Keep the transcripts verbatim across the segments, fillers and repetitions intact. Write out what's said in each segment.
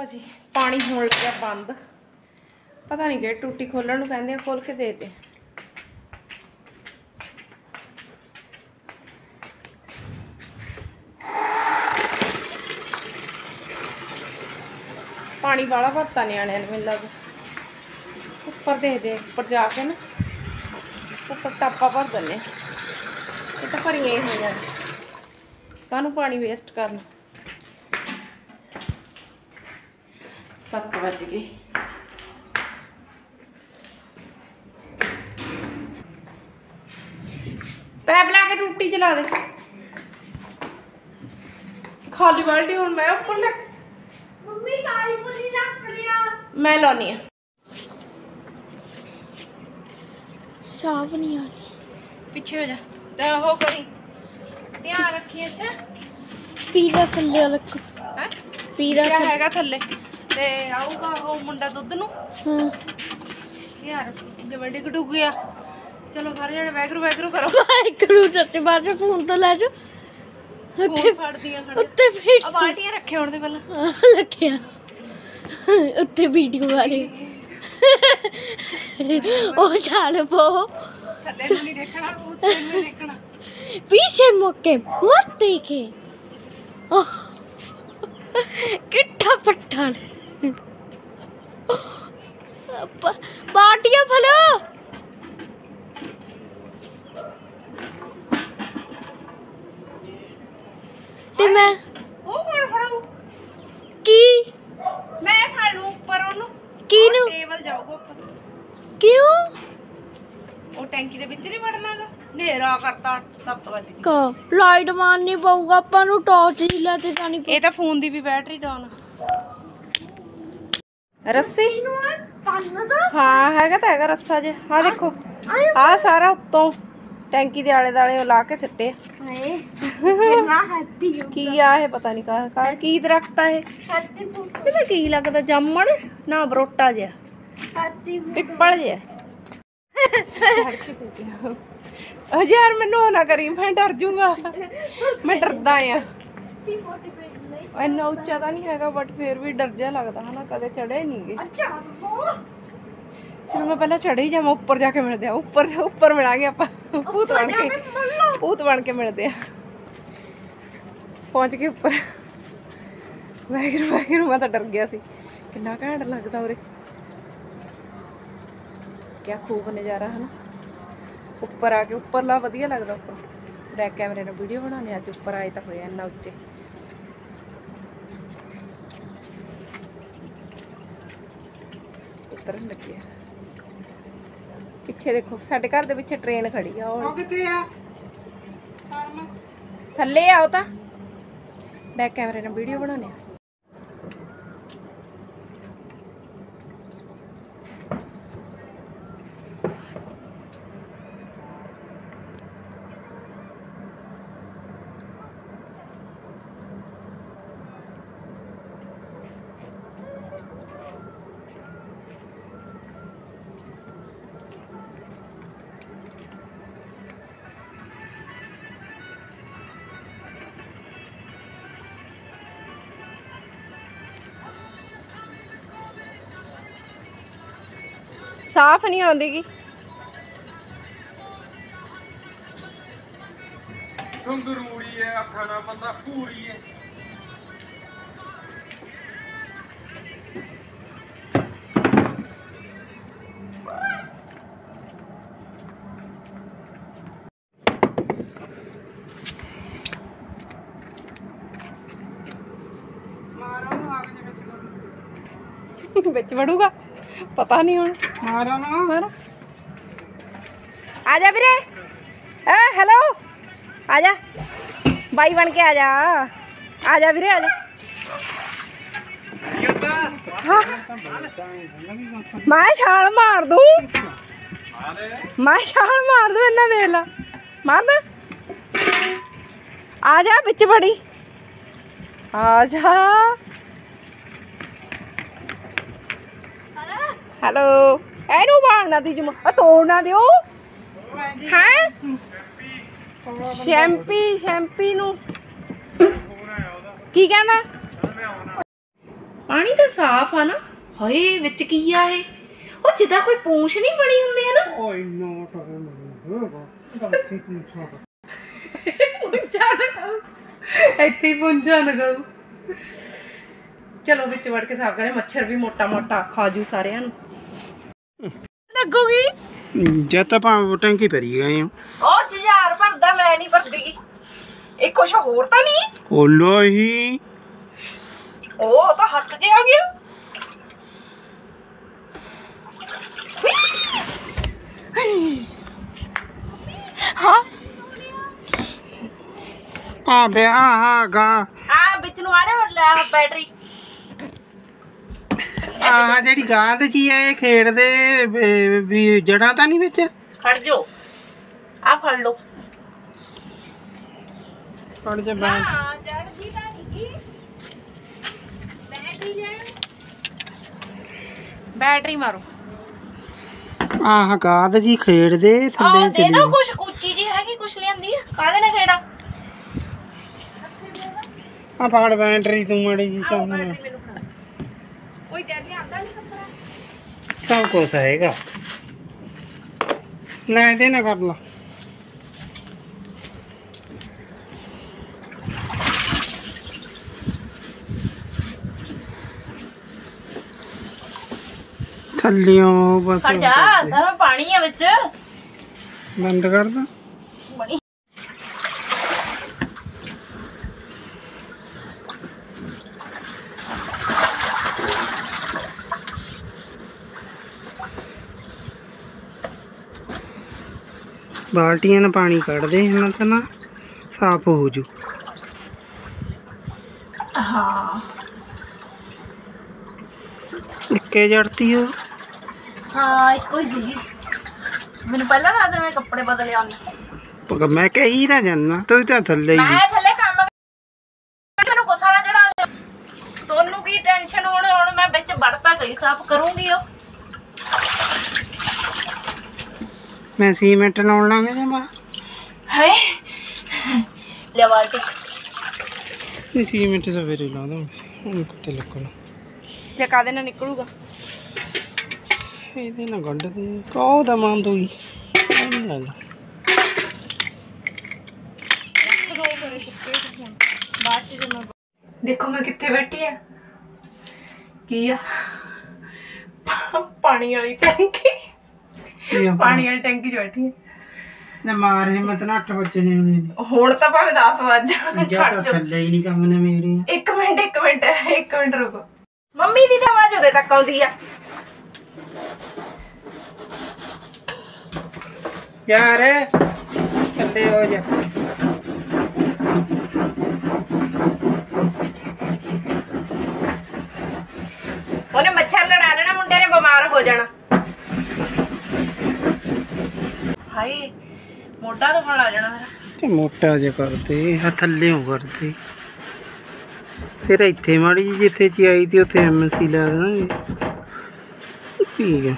लो जी पानी होने लगा बंद, पता नहीं कि टूटी खोलन कहते हैं, खोल के दे दे। पानी वाला भरता न्याणे मिल लग उपर दे दे, उपर जाके ना उपर टापा भर दें, ये तो भरिया ही हो कानू पानी वेस्ट करना। सत्त बज गए, पैप ला के टूटी चला दे खाली बाल्टी हूँ मैं उपर लग मैं लानी साफ नहीं आ पीछे हो जा हो करी ध्यान रखी अच्छा पीरा थले लग है पीरा हैगा थले ते आऊगा वो मुंडा दुध नु हां यार जबड़े कटू गया। चलो सारे जने वैगरू वैगरू करो वैगरू सच्चे बादशाह फोन तो ले जाओ ਉੱਤੇ ਫੜਦੀਆਂ ਖੜੇ ਉੱਤੇ ਵੀਡੀਓ ਬਾਲਟੀਆਂ ਰੱਖੇ ਹੁਣ ਤੇ ਪਹਿਲਾਂ ਲੱਖਿਆ ਉੱਤੇ ਵੀਡੀਓ ਵਾਲੇ ਉਹ ਛਾਲ ਪੋ ਥੱਲੇ ਨੂੰ ਨਹੀਂ ਦੇਖਣਾ ਉੱਤੇ ਨੂੰ ਦੇਖਣਾ ਪੀਛੇ ਮੁੱਕੇ ਮਤ ਦੇਖੇ ਕਿੱਟਾ ਪੱਟਾ ਬਾਟੀਆਂ ਭਲੋ ते मैं ओ कौन फड़ाऊ की मैं फड़ लूं ऊपर ओनु कीनु टेबल जाऊगा ऊपर क्यों ओ टैंकी दे विच नहीं वड़नागा नेरा करता सात बजे को लाइट मारनी पऊगा अपन नु टॉर्च ही लाते जानी ए तो फोन दी भी बैटरी डाउन रस्सी नु पन्न दा हां हैगा तो हैगा रस्सा जे हां देखो आ सारा उत्तों टैंकी दे आले दाले ला के सट्टे हाय ना हत्ती की आ है पता नहीं का का की दरखता है हत्ती फूट की लगदा जामण ना बरोटा जे हत्ती पिपल जे ओ यार मैं नो ना करी मैं डर जाऊंगा मैं डरदा हां ओ ना ऊंचा तो नहीं हैगा बट फिर भी डर जा लगदा है ना कदे चढ़े नहीं गए। अच्छा चलो मैं पहला चढ़ ही जाऊँ ऊपर जाके मिलते हैं ऊपर ऊपर मिला गया भूत बन के भूत बन के मिलते हैं पहुँच गए उपर वाहगुरू वाहगुरू मैं तो डर गया सी कितना घैंट लगता उरे क्या खूब नज़ारा है ना उपर आके उपरला वधिया लगता उपर बैक कैमरे ने वीडियो बनाने अज उपर आए तो होया इन्ना उच्चे उतरन लगे पिछे देखो साडे घर दे पिछे ट्रेन खड़ी है और किथे है थल्ले आओ ता बैक कैमरे ने वीडियो बनाने साफ नहीं आती की बिच वड़ूगा पता नहीं हूँ मारा ना मारा आजा वीरे ए हेलो आजा बाई बन के आजा आजा वीरे आजा हाँ मैं छाल मार दूं मैं छाल मार दूं इन्ना देख ला मार दे आजा बिच बड़ी आजा हेलो एनू बालना दी जम तोड़ना दियो हैं शैम्पी शैम्पी नू की कहना पानी तो साफ है ना। हाय विच की आ है ओ जिदा कोई पूंछ नहीं बनी हुंदी है ना। ओ नो पूंछा ना खाओ इत्थे पूंछा ना खाओ। चलो विच वड़ के साफ करें, मच्छर भी मोटा मोटा खाजू सारे लगूगी जत पाव टंकी भरी गए ओ जार भरदा मैं नहीं भरदी। एक कुछ होर तो नहीं ओ लोही ओ तो हाथ जे आ गया। हां आ बे आ आ गा आ बिच नु आ रे और ले बैटरी आ जेडी गां ते जी ए खेड़ दे भी जड़ा ता नहीं बिच खड़ जो आ फड़ लो फड़ जे मैं हां जड़ जी ता नहीं बैटरी जाए बैटरी मारो ਆਹ ਗਾਦ ਜੀ ਖੇਡਦੇ ਥੱਲੇ ਚਲੀ ਦੇ ਦੋ ਕੁਛ ਕੁੱਚੀ ਜੀ ਹੈਗੀ ਕੁਛ ਲੈਂਦੀ ਕਾਹਦੇ ਨਾਲ ਖੇੜਾ ਆ ਫੜ ਬੈਟਰੀ ਤੂੰ ਮੜੀ ਜੀ ਚਾਹਣਾ ਕੋਈ ਡੈਡੀ ਆਂਦਾ ਨਹੀਂ ਕੱਪੜਾ ਸਭ ਕੁਛ ਹੈਗਾ ਨਾ ਇਹਦੇ ਨਾ ਕਰ ਲਾ थलियो बस हट जा सब पानी है विच बंद कर दो बाल्टियां ना पानी कड़ दे ना तो ना साफ हो जू। हाँ इक्के जड़ती हो हाँ कोई जी मैंने पहला था मैं कपड़े बदले आने पका मैं कहीं ना जाना तो इतना थल्ले ही मैं थल्ले काम मैंने गुस्सा ना चढ़ा ले तोनु की टेंशन होने और मैं बच्चे बढ़ता गई साफ करूंगी यो मैं सीमेंट लाऊं लाऊंगी ना माँ है ले बाल्टी ये सीमेंट से वेरी लाऊं उनको तेलको ना ये कादे ना निकलूँगा ਇਹਦੇ ਨਾਲ ਗੱਡ ਦੇ ਕੋ ਦਾ ਮਾਂ ਦੋਈ ਨਹੀਂ ਲੱਗਦਾ ਦੋ ਬੜੇ ਸੁੱਕੇ ਹੁਣ ਬਾਅਦ ਚ ਜਦੋਂ ਦੇਖੋ ਮੈਂ ਕਿੱਥੇ ਬੈਠੀ ਆ ਕੀ ਆ ਪਾਣੀ ਵਾਲੀ ਟੈਂਕੀ ਪਾਣੀ ਵਾਲੀ ਟੈਂਕੀ ਚ ਬੈਠੀ ਆ ਨਾ ਮਾਰ ਹਿੰਮਤ ਨਾ ਅੱਠ ਵਜੇ ਨੇ ਹੋਣੇ ਹੁਣ ਤਾਂ ਭਾਵੇਂ ਦਸ ਵਜੇ ਖੜ ਜਾ ਥੱਲੇ ਹੀ ਨਹੀਂ ਕੰਮ ਨੇ ਮੇਰੇ ਇੱਕ ਮਿੰਟ ਇੱਕ ਮਿੰਟ ਇੱਕ ਮਿੰਟ ਰੁਕੋ ਮੰਮੀ ਦੀ ਆਵਾਜ਼ ਉਰੇ ਤੱਕ ਆਉਂਦੀ ਆ यार चले हो जा उन्हें मच्छर लड़ा लेना मुंडे ने बीमार हो जाना। हाय मोटा तो बड़ा जाना मेरा मोटा जे करते हां थल्ले हो करते फिर इथे माड़ी जी जिथे जी आई थी उथे एमसी ला देंगे ठीक है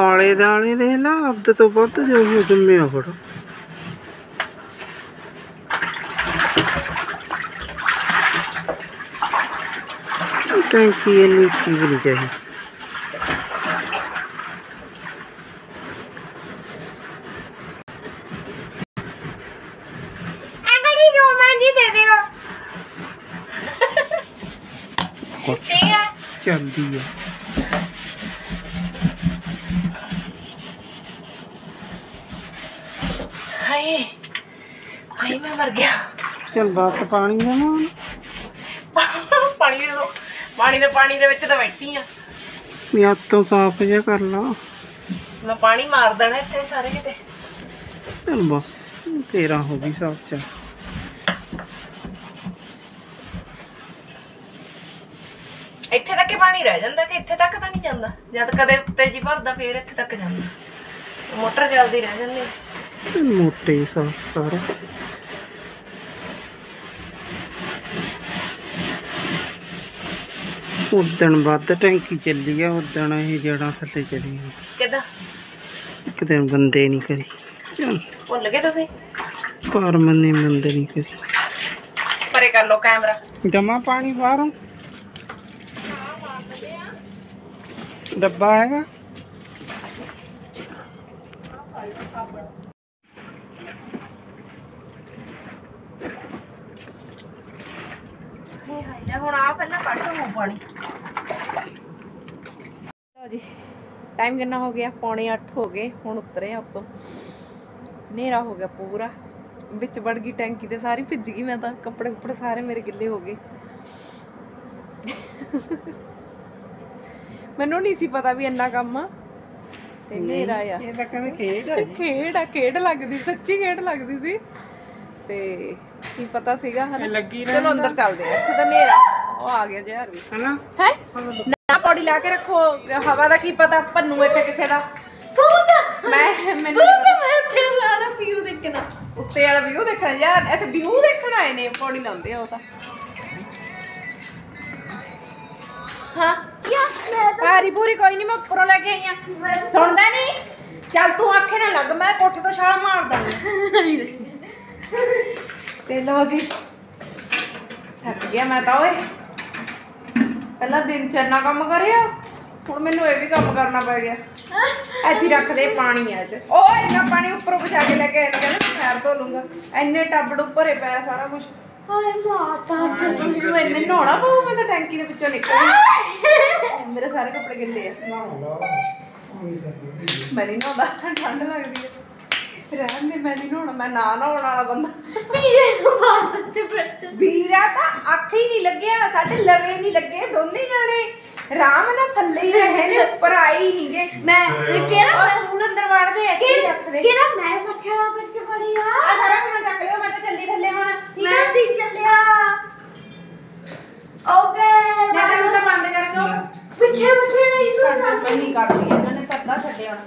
आले दाले दे ला अब तो बहुत जो जमे फटो टैंकी इन्नी चीज नहीं चाहिए चलती है आई मैं मर गया। चल बात पानी दे पानी दे पानी दे पानी दे विच तो बैठी हां मैं हाथ तो साफ जे कर ला मैं पानी मार देना इत्थे सारे किते चल बस तेरा हो गई साफ चल इत्थे तक पानी रह जांदा कि इत्थे तक तो नहीं जांदा जद कदे उत्ते जी भरदा फिर इत्थे तक जांदा मोटर चलदी रह जांदी मोटे साफ सारा उदन बद टैंकी चली है उदन ये जड़ा थले चली एक दिन बंदे नहीं करी भुल गए तुसी पर मैंने बंदे नहीं करी परे कर लो कैमरा जमा पानी बाहरों डब्बा आएगा। जी टाइम कितना हो गया, पौने अठ हो गए। हुण उतरे अब तो नेरा हो गया पूरा, बिच बढ़ गई टैंकी ते सारी भिज गई। मैं तो कपड़े कुपड़े सारे मेरे गिले हो गए। मैनूं नहीं सी पता भी इन्ना कम आ ते नेरा आ। ये तां कहंदे खेड आ, खेड आ, खेड लगदी, सच्ची खेड लगदी सी ते की पता सीगा है ना। चलो अंदर चलदे आ, इत्थे तां नेरा ओ आ गया जे हर भी है ना। हैं ना पौड़ी ला के रखो, हवा दा की पता भन्नू इत्थे किसे दा। मैं मैनूं मैं इत्थे वाला व्यू देखना, उत्ते वाला व्यू देखना यार। अच्छा व्यू देखण आए ने, पौड़ी लांदे आ ओ तां। हां यार मैं तो हारी पूरी कोई नहीं, मैं ऊपर लेके आई हां। सुनदा नहीं, चल तू आखे ना लग, मैं कोठे तो छाल मार दूंगी। ते लो जी थक गया मैं तो। ओए पहला दिन चरना काम करया, हुण मेनू ए भी काम करना पै गया। ऐथी रख दे पानी आज। ओ इतना पानी ऊपर बचा के लेके आया, कहंदा मैं धो लूंगा। इन्ने टब्बड़ ऊपर पै सारा कुछ। हाय माता चलो मैंने नहाना पऊ, मैं तो टैंकी के पिछों निकल। मेरे सारे कपड़े गिले हैं। मैं नहीं नहाता, ठंड लगती है। रहने मैं नहीं नहाना, मैं ना नहाने वाला बंदा। बीरे को बात बच्चे बीरा था आंख ही नहीं लगे, साडे लवे नहीं लगे। दोनों जाने राम ना थल्ले ही रहने, ऊपर आई ही नहीं गए। मैं केरा मसून अंदर वाड़ दे के रख दे केरा। मैं मच्छा बच्चे बड़ी आ सारा समान चक लियो, मैं तो चली थल्ले होना। मैं दी चलिया ओके, मैं तो बंद कर दो। पीछे पीछे नहीं तू, नहीं कर रही इन्होंने पता छड्डे होना।